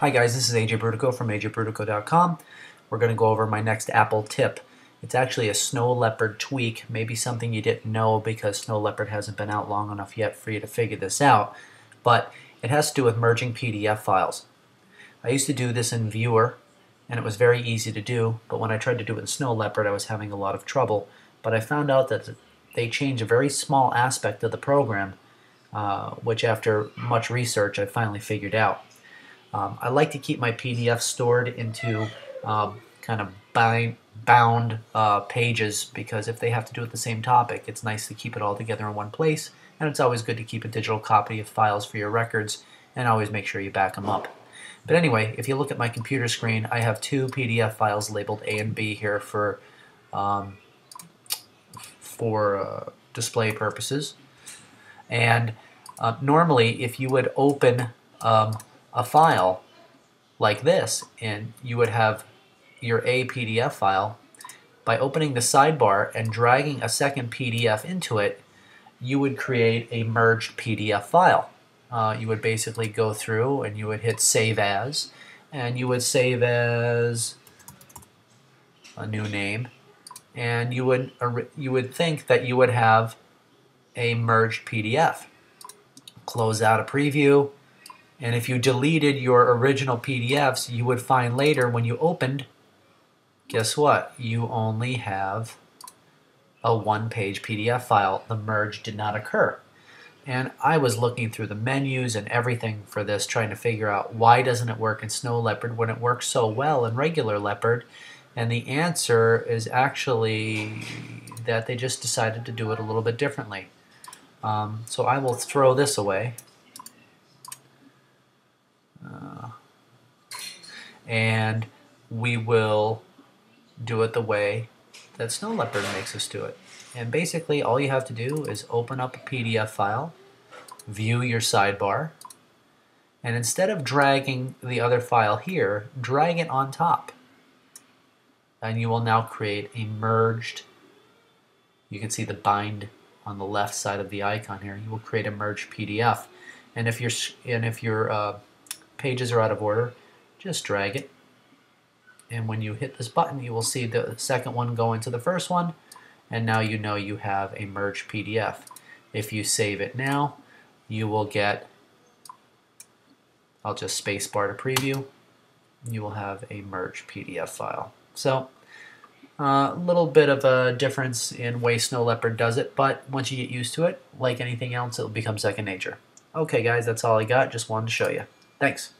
Hi guys, this is AJ Brutico from ajbrutico.com. We're going to go over my next Apple tip. It's actually a Snow Leopard tweak, maybe something you didn't know because Snow Leopard hasn't been out long enough yet for you to figure this out, but it has to do with merging PDF files. I used to do this in Viewer, and it was very easy to do, but when I tried to do it in Snow Leopard, I was having a lot of trouble. But I found out that they change a very small aspect of the program, which after much research, I finally figured out. I like to keep my PDFs stored into kind of bound pages, because if they have to do with the same topic, it's nice to keep it all together in one place, and it's always good to keep a digital copy of files for your records, and always make sure you back them up. But anyway, if you look at my computer screen, I have two PDF files labeled A and B here for display purposes. And normally, if you would open a file like this, and you would have your A PDF file, by opening the sidebar and dragging a second PDF into it, you would create a merged PDF file. You would basically go through and you would hit save as, and you would save as a new name, and you would think that you would have a merged PDF. Close out a preview, and if you deleted your original PDFs, you would find later when you opened, guess what? You only have a one-page PDF file. The merge did not occur. And I was looking through the menus and everything for this, trying to figure out why doesn't it work in Snow Leopard when it works so well in regular Leopard. And the answer is actually that they just decided to do it a little bit differently. So I will throw this away. And we will do it the way that Snow Leopard makes us do it. And basically all you have to do is open up a PDF file, view your sidebar, and instead of dragging the other file here, drag it on top. And you will now create a merged, you can see the bind on the left side of the icon here, you will create a merged PDF. And if your pages are out of order, just drag it. And when you hit this button, you will see the second one go into the first one. And now you know you have a merged PDF. If you save it now, you will get, I'll just spacebar to preview, you will have a merged PDF file. So a little bit of a difference in way Snow Leopard does it, but once you get used to it, like anything else, it'll become second nature. Okay guys, that's all I got, just wanted to show you. Thanks.